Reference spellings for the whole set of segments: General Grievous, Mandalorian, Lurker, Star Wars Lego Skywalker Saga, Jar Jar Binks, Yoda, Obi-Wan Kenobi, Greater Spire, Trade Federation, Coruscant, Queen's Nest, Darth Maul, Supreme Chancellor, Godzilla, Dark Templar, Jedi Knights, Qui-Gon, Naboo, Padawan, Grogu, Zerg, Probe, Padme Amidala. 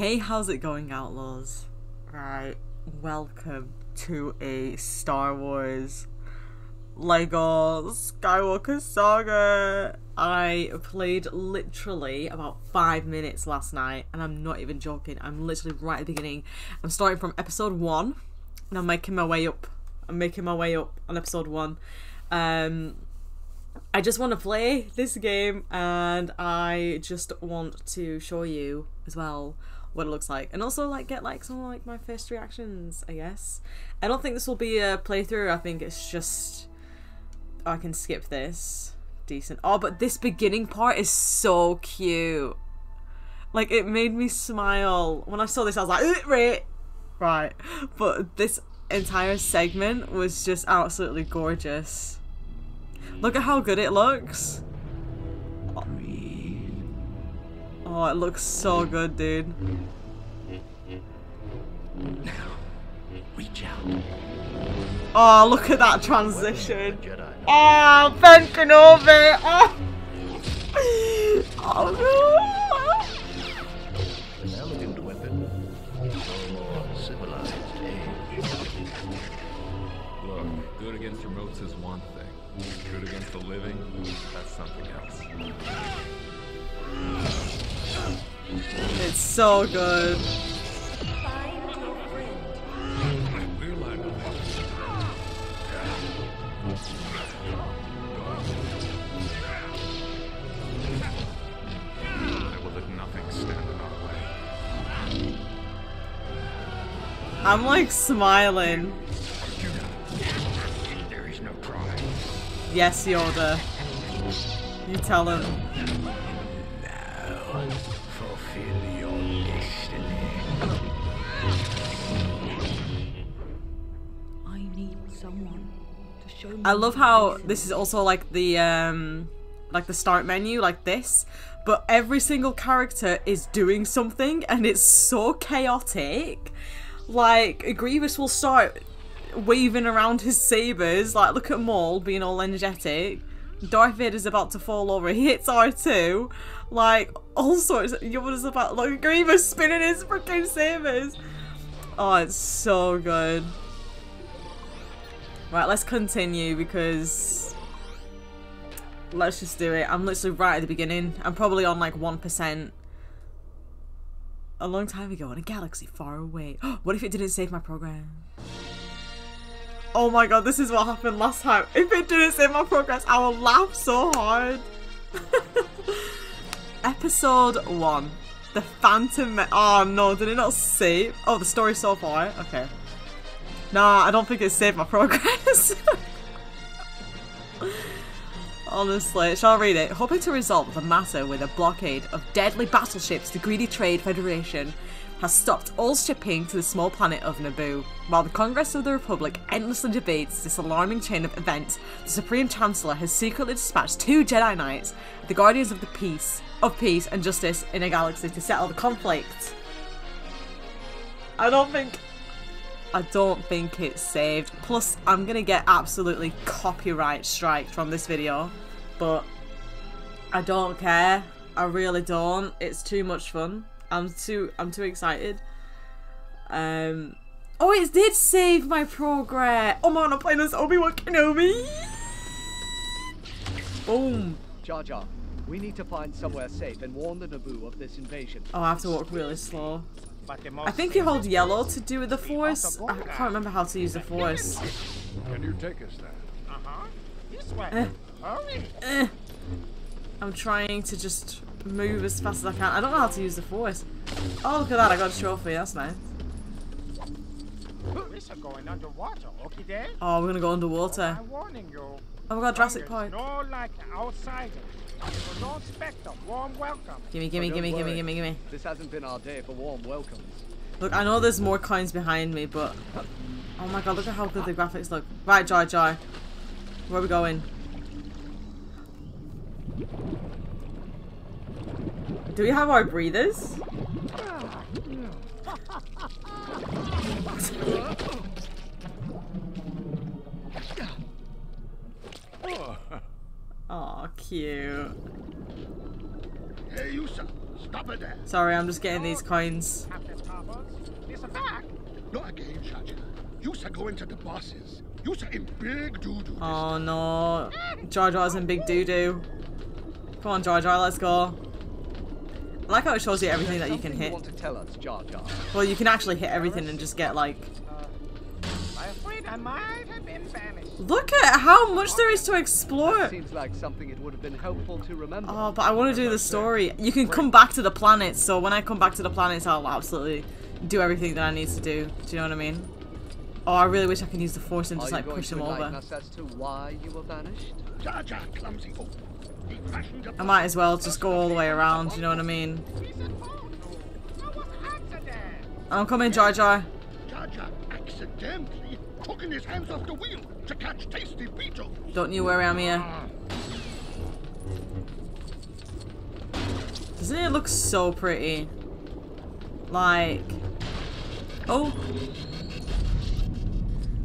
Hey, how's it going, Outlaws? Right, welcome to a Star Wars Lego Skywalker Saga. I played literally about 5 minutes last night, and I'm not even joking. I'm literally right at the beginning. I'm starting from episode 1, and I'm making my way up. I'm making my way up on episode 1. I just want to play this game, and I just want to show you as well what it looks like, and also like get like some like my first reactions, I guess. I don't think this will be a playthrough. I think it's just I can skip this. Decent. Oh, but this beginning part is so cute. Like, it made me smile when I saw this. I was like, right. But this entire segment was just absolutely gorgeous. Look at how good it looks. Oh, it looks so good, dude. Now, reach out. Oh, look at that transition. Oh, Ben Kenobi. Oh, an elegant weapon for a more civilized age. Look, good against your moats is one thing. Good against the living, that's something else. It's so good. Find your friend. We're like a monster. I will let nothing stand in our way. I'm like smiling. Yes, Yoda. You tell him. Now, fulfill your destiny. I need someone to show me. I love how this is also like the start menu, like this, but every single character is doing something, and it's so chaotic. Like, Grievous will start waving around his sabers, like look at Maul being all energetic. Darth Vader's about to fall over. He hits R2, like all sorts. Yoda's about, like Grievous spinning his freaking sabers. Oh, it's so good. Right, let's continue because let's just do it. I'm literally right at the beginning. I'm probably on like 1%. A long time ago in a galaxy far away. What if it didn't save my program? Oh my god, this is what happened last time. If it didn't save my progress, I will laugh so hard. Episode 1. The Phantom Menace. Oh no, did it not save? Oh, the story so far. Okay. Nah, I don't think it saved my progress. Honestly, shall I read it? Hoping to resolve the matter with a blockade of deadly battleships, the greedy Trade Federation has stopped all shipping to the small planet of Naboo. While the Congress of the Republic endlessly debates this alarming chain of events, the Supreme Chancellor has secretly dispatched 2 Jedi Knights, the guardians of the peace and justice in a galaxy, to settle the conflict. I don't think it's saved. Plus, I'm gonna get absolutely copyright striked from this video, but I don't care. I really don't. It's too much fun. I'm too excited. Oh, it did save my progress. Oh man, I'm playing as Obi-Wan Kenobi. Boom. Jar Jar, we need to find somewhere safe and warn the Naboo of this invasion. Oh, I have to walk really slow. I think you hold yellow to do with the force. I can't remember how to use the force. Can you take us there? This way. I'm trying to just move as fast as I can. I don't know how to use the force. Oh, look at that, I got a trophy, that's nice. Going underwater, okay there? Oh, we're gonna go underwater. I'm warning you. Oh my god, Jurassic Park. No, like outsiders. So don't expect a warm welcome. Gimme. This hasn't been our day for warm welcomes. Look, I know there's more coins behind me, but oh my god, look at how good the graphics look. Right, Jar Jar. Where are we going? Do we have our breathers? Oh, cute. Hey, you, Sorry, I'm just getting these coins. Not again, Jar Jar. You are going to the bosses. You are in big doo-doo. Oh no. Jar Jar's in big doo-doo. Come on, Jar Jar, let's go. I like how it shows you everything that you can hit. Well, you can actually hit everything and just get like... Look at how much there is to explore. Seems like something it would have been helpful to remember. Oh, but I want to do the story. You can come back to the planets, so when I come back to the planets, I'll absolutely do everything that I need to do. Do you know what I mean? Oh, I really wish I could use the Force and just like push them over. I might as well just go all the way around. Do you know what I mean? I'm coming, Jar Jar. Jar Jar accidentally hooking his hands off the wheel to catch tasty beetles. Don't you worry, I'm here. Doesn't it look so pretty? Like, oh,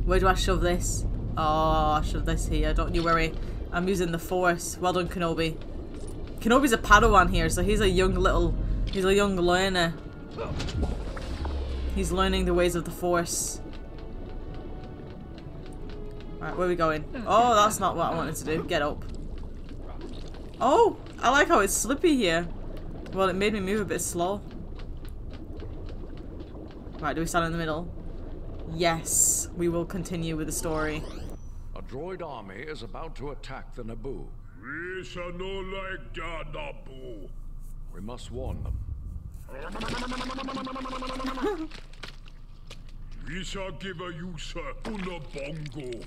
where do I shove this? Oh, I shove this here. Don't you worry, I'm using the Force. Well done, Kenobi. Kenobi's a Padawan here, so he's a young little, he's a young learner. He's learning the ways of the Force. Right, where are we going? Oh, that's not what I wanted to do. Get up. Oh, I like how it's slippy here. Well, it made me move a bit slow. Right, do we stand in the middle? Yes, we will continue with the story. A droid army is about to attack the Naboo. We shall not like the Naboo. We must warn them. We shall give a user Unabongo.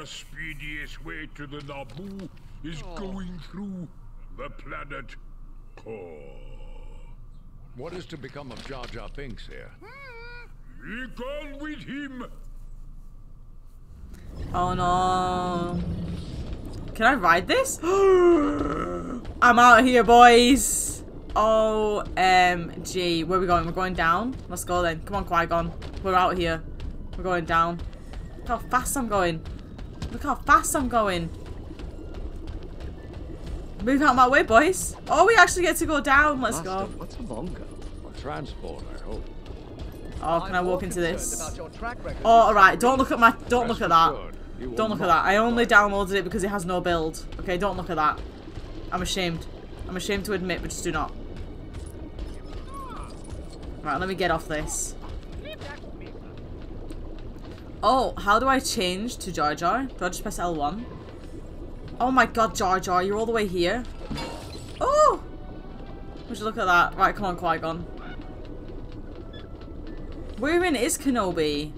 The speediest way to the Naboo is going through the planet Core. What is to become of Jar Jar Binks here? Be gone with him. Oh no. Can I ride this? I'm out of here, boys. OMG. Where are we going? We're going down? Let's go then. Come on, Qui-Gon. We're out here. We're going down. Look how fast I'm going. Look how fast I'm going. Move out of my way, boys. Oh, we actually get to go down. Let's go. What's a bongo? A transport, I hope. Oh, can I walk into this? Oh, alright. Don't look at my... Don't look at that. Don't look at that. I only downloaded it because it has no build. Okay, don't look at that. I'm ashamed. I'm ashamed to admit, but just do not. Right, let me get off this. Oh, how do I change to Jar Jar? Do I just press L1? Oh my god, Jar Jar, you're all the way here. Oh! Would you look at that? Right, come on, Qui-Gon. Wherein is Kenobi?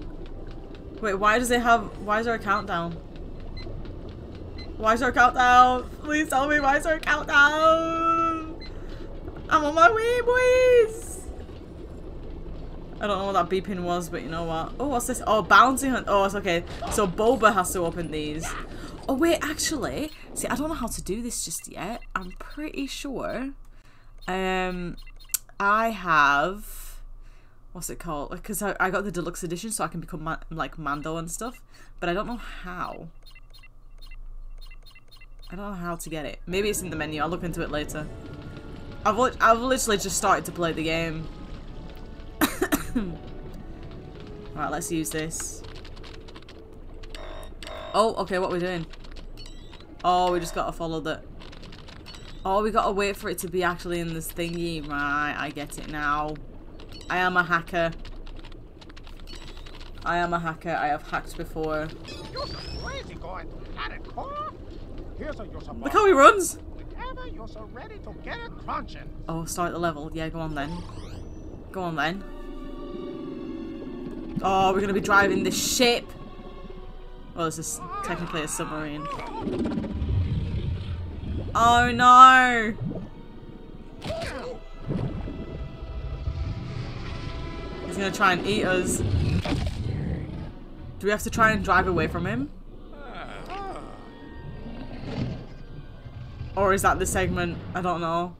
Wait, why does it have... Why is there a countdown? Why is there a countdown? Please tell me why is there a countdown? I'm on my way, boys! I don't know what that beeping was, but you know what? Oh, what's this? Oh, bounty hunt. Oh, it's okay. So Boba has to open these. Oh, wait, actually. See, I don't know how to do this just yet. I'm pretty sure. I have... What's it called? Because I got the deluxe edition so I can become like Mando and stuff. But I don't know how. I don't know how to get it. Maybe it's in the menu. I'll look into it later. I've literally just started to play the game. Right, let's use this. Oh, okay, what are we doing? Oh, we just gotta follow the... Oh, we gotta wait for it to be actually in this thingy. Right, I get it now. I am a hacker. I am a hacker. I have hacked before. Look how he runs! Oh, start the level. Yeah, go on then. Go on then. Oh, we're gonna be driving this ship. Well, this is technically a submarine. Oh no! He's gonna try and eat us. Do we have to try and drive away from him? Or is that the segment? I don't know.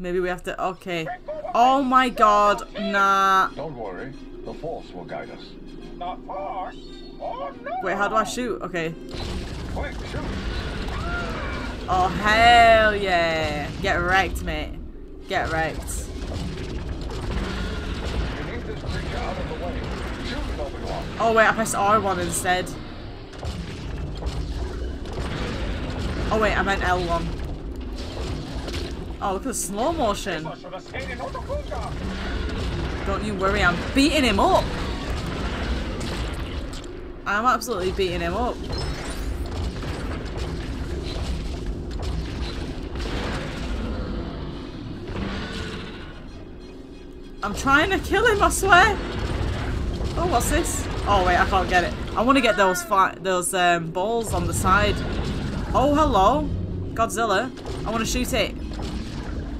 Maybe we have to. Okay. Oh my god, nah. Don't worry. The Force will guide us. The Force? Oh, no. Wait, how do I shoot? Okay. Quick, shoot. Oh, hell yeah. Get wrecked, mate. Get right. You need this creature out of the way. Shoot it, Obi-Wan. Oh wait, I pressed R1 instead. Oh wait, I meant L1. Oh, look at the slow motion. Don't you worry, I'm beating him up. I'm absolutely beating him up. I'm trying to kill him, I swear. Oh, what's this? Oh wait, I can't get it. I want to get those balls on the side. Oh, hello, Godzilla. I want to shoot it.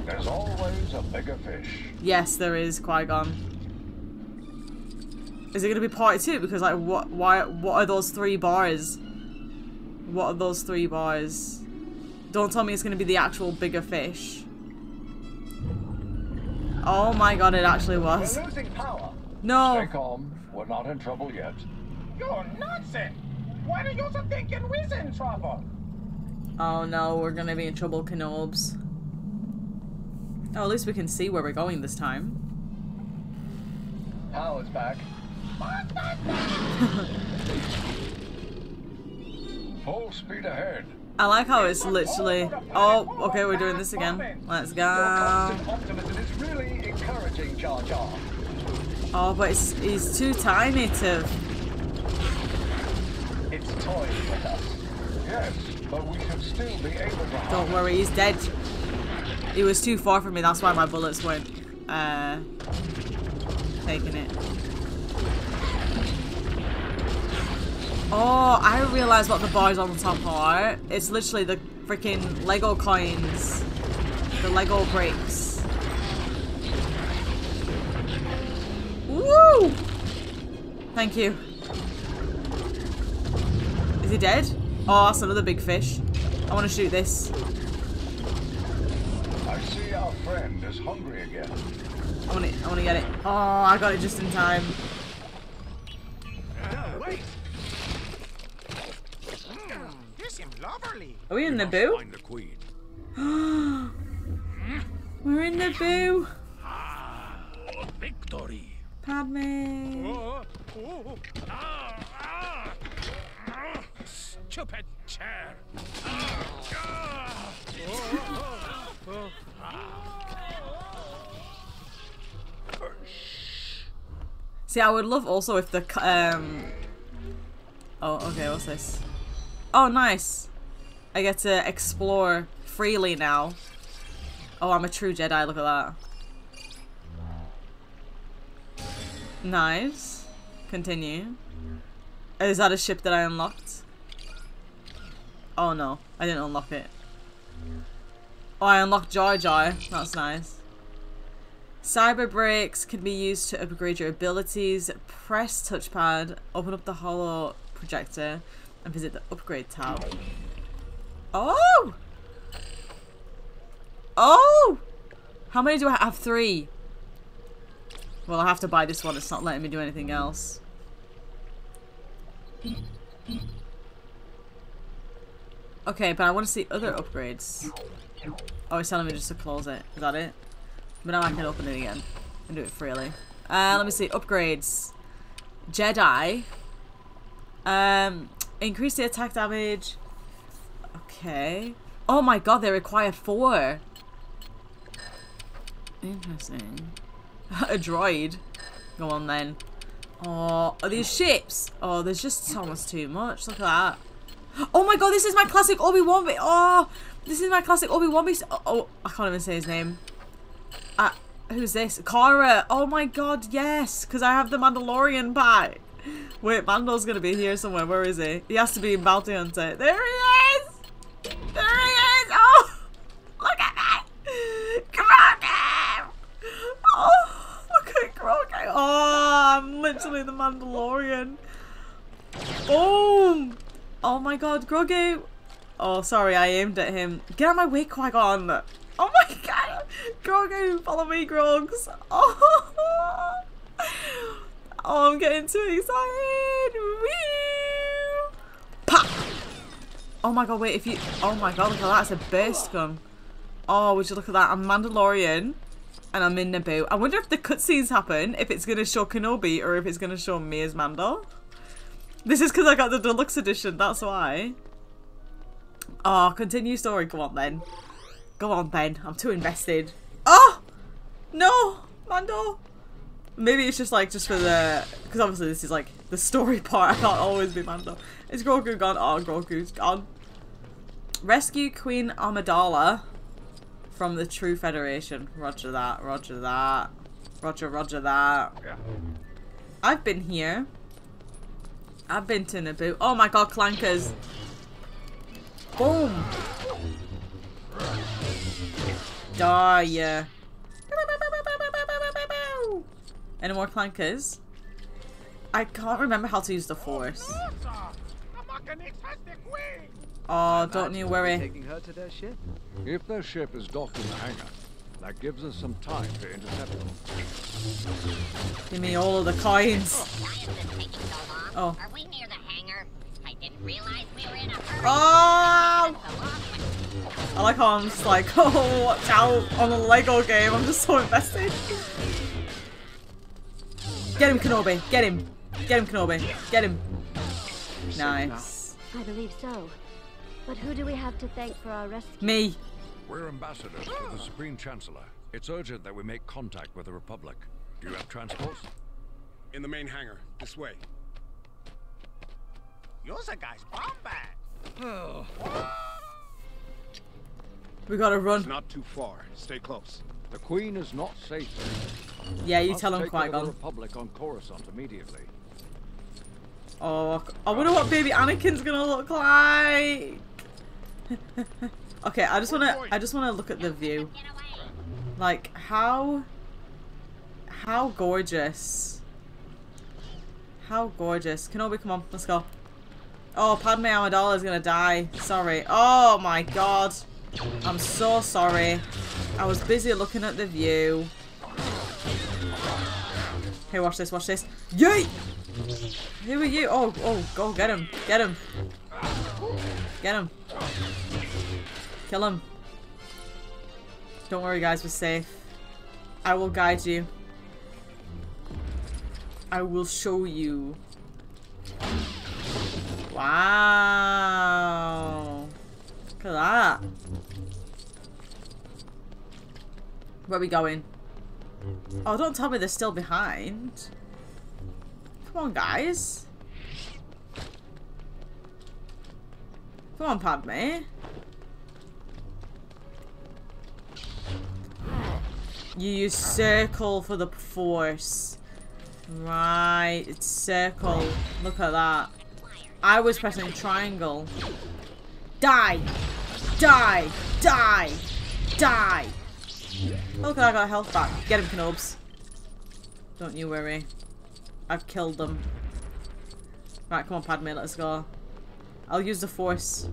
There's always a bigger fish. Yes, there is, Qui-Gon. Is it going to be part two? Because like, what? Why? What are those three bars? What are those three bars? Don't tell me it's going to be the actual bigger fish. Oh my god, it actually was. We're losing power. No. Stay calm. We're not in trouble yet. You're nonsense. Why do you think we're in trouble? Oh no, we're gonna be in trouble, Kenobes. Oh, at least we can see where we're going this time. Power's is back. Full speed ahead. I like how it's literally. Oh, okay, we're doing this again. Let's go. Oh, but he's too tiny to. It's toying with us. Yes, but we should still be able to. Don't worry, he's dead. He was too far from me. That's why my bullets weren't taking it. Oh, I realised what the bars on the top are. It's literally the freaking Lego coins. The Lego bricks. Woo! Thank you. Is he dead? Oh, that's another big fish. I want to shoot this. I see our friend is hungry again. I want to get it. Oh, I got it just in time. Wait. Are we in Naboo? We're in Naboo. Victory. Padme. Stupid chair. See, I would love also if the Oh, okay. What's this? Oh, nice. I get to explore freely now. Oh, I'm a true Jedi, look at that. Nice. Continue. Is that a ship that I unlocked? Oh no, I didn't unlock it. Oh, I unlocked Jar Jar. That's nice. Cyber bricks can be used to upgrade your abilities. Press touchpad, open up the holo projector, and visit the upgrade tab. Oh! Oh! How many do I have? Three. Well, I have to buy this one. It's not letting me do anything else. Okay, but I want to see other upgrades. Oh, it's telling me just to close it. Is that it? But now I can open it again and do it freely. Let me see. Upgrades. Jedi. Increase the attack damage. Okay. Oh my god, they require 4. Interesting. A droid. Go on then. Oh, are these ships? Oh, there's just almost too much. Look at that. Oh my god, this is my classic Obi-Wan. Oh, this is my classic Obi-Wan. Oh, I can't even say his name. Who's this? Kara. Oh my god, yes. Because I have the Mandalorian pack. Wait, Mando's going to be here somewhere. Where is he? He has to be in Bounty Hunter. There he is! There he is! Oh! Look at that! Grogu! Oh! Look at Grogu! Oh! I'm literally the Mandalorian. Oh! Oh my god, Grogu! Oh, sorry, I aimed at him. Get out of my way, Qui-Gon! Oh my god! Grogu, follow me, Grogs! Oh! Oh, I'm getting too excited! Whee! Pop! Oh my god, wait, if you. Oh my god, look at that, it's a burst gun. Oh, would you look at that? I'm Mandalorian and I'm in Naboo. I wonder if the cutscenes happen, if it's going to show Kenobi or if it's going to show me as Mandal. This is because I got the deluxe edition, that's why. Oh, continue story. Go on then. Go on then. I'm too invested. Oh! No! Mando! Maybe it's just like, just for the... Because obviously this is like the story part. I can't always be Mando. Is Grogu gone? Oh, Grogu's gone. Rescue Queen Amidala from the True Federation. Roger that. Roger that. Roger, roger that. Yeah. I've been here. I've been to Naboo. Oh my god, clankers. Boom. Die, yeah. Any more clankers? I can't remember how to use the force. Oh, don't you worry. Taking her to their ship? If their ship is docked in the hangar, that gives us some time to intercept them. Give me all of the coins. Oh. Are we near the hangar? I didn't realize we were in a hurry. Oh! I like how I'm just like, oh, watch out on a Lego game. I'm just so invested. Get him, Kenobi. Get him. Get him, Kenobi. Get him. Nice. I believe so. But who do we have to thank for our rescue? Me. We're ambassadors to the Supreme Chancellor. It's urgent that we make contact with the Republic. Do you have transports? In the main hangar. This way. Yours a guy's bomb bag. Oh. We gotta run. It's not too far. Stay close. The Queen is not safe. Yeah, you tell him, Qui-Gon. Republic on Coruscant immediately. Oh, I wonder what baby Anakin's gonna look like. Okay, I just wanna look at the view. Like how gorgeous. How gorgeous. Kenobi, come on, let's go. Oh, Padme Amidala is gonna die. Sorry. Oh my god. I'm so sorry. I was busy looking at the view. Hey, watch this, watch this. Yay! Who are you? Oh, oh, go get him. Get him. Get him. Kill him. Don't worry, guys, we're safe. I will guide you. I will show you. Wow. Look at that. Where are we going? Oh, don't tell me they're still behind. Come on, guys. Come on, Padme. You use circle for the force. Right, it's circle. Look at that. I was pressing triangle. Die! Die! Die! Die! Look, I got health back. Get him, Kenobs. Don't you worry. I've killed them. Right, come on, Padme, let's go. I'll use the force.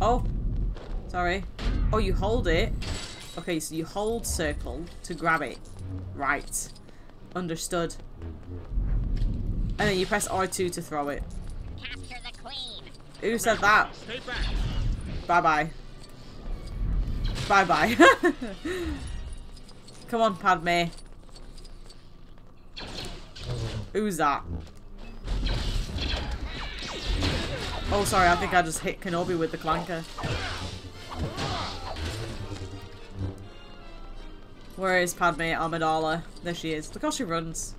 Oh. Sorry. Oh, you hold it. Okay, so you hold circle to grab it. Right. Understood. And then you press R2 to throw it. Capture the queen. Who said that? Stay back. Bye-bye. Bye-bye. Come on, Padme. Who's that? Oh, sorry. I think I just hit Kenobi with the clanker. Where is Padme Amidala? There she is. Look how she runs.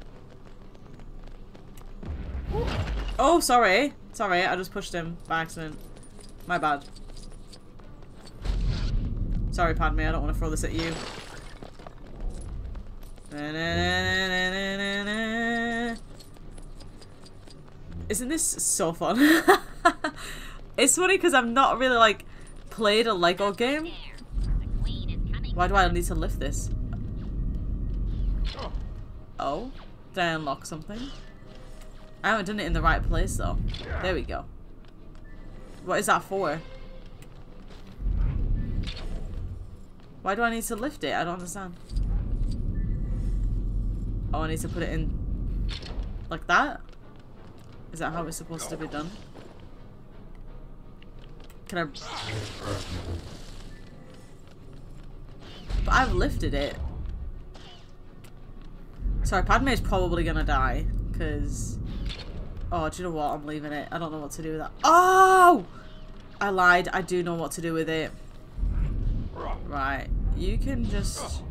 Oh, sorry. Sorry, I just pushed him by accident. My bad. Sorry, Padme, I don't want to throw this at you. Isn't this so fun? It's funny because I've not really, like, played a Lego game. Why do I need to lift this? Oh? Did I unlock something? I haven't done it in the right place, though. There we go. What is that for? Why do I need to lift it? I don't understand. Oh, I need to put it in like that? Is that how it's supposed to be done? Can I... But I've lifted it. Sorry, Padme is probably gonna die. Because... Oh, do you know what? I'm leaving it. I don't know what to do with that. Oh! I lied. I do know what to do with it. Right. You can just...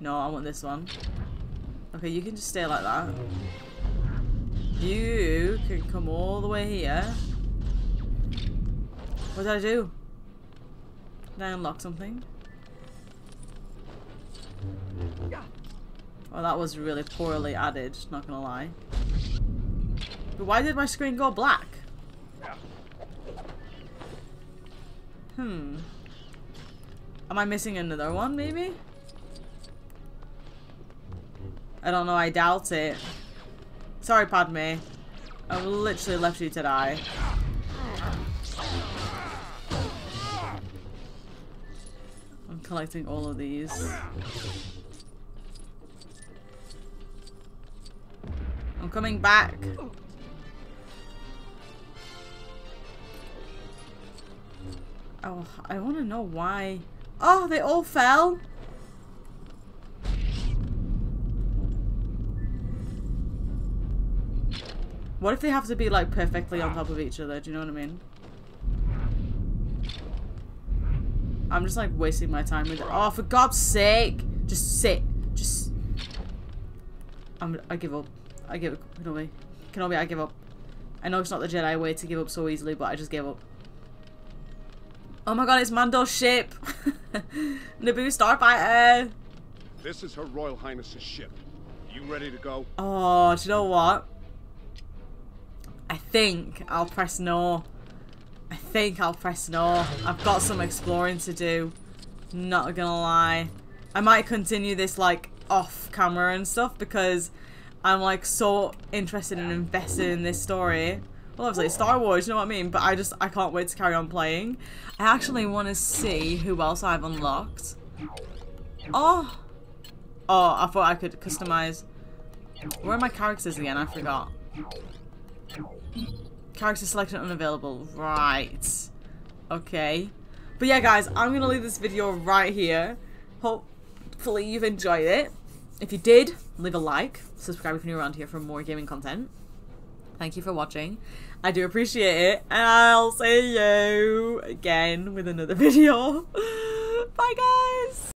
No, I want this one. Okay, you can just stay like that. You can come all the way here. What did I do? Did I unlock something? Oh, that was really poorly added, not gonna lie. But why did my screen go black? Hmm. Am I missing another one, maybe? I don't know, I doubt it. Sorry, Padme. I've literally left you to die. I'm collecting all of these. I'm coming back. Oh, I want to know why. Oh, they all fell. What if they have to be like perfectly on top of each other? Do you know what I mean? I'm just like wasting my time with it. Oh, for God's sake! Just sit. Just. I give up. I give up, Kenobi. Kenobi, I give up. I know it's not the Jedi way to give up so easily, but I just gave up. Oh my God, it's Mando's ship! Naboo Starfighter! This is Her Royal Highness's ship. You ready to go? Oh, do you know what? I think I'll press no. I think I'll press no. I've got some exploring to do. Not gonna lie. I might continue this like off camera and stuff because I'm like so interested and invested in this story. Well, obviously it's Star Wars, you know what I mean? But I can't wait to carry on playing. I actually want to see who else I've unlocked. Oh! Oh, I thought I could customize. Where are my characters again? I forgot. Character selection unavailable. Right. Okay. But yeah, guys, I'm going to leave this video right here. Hopefully you've enjoyed it. If you did, leave a like. Subscribe if you're new around here for more gaming content. Thank you for watching. I do appreciate it. And I'll see you again with another video. Bye, guys.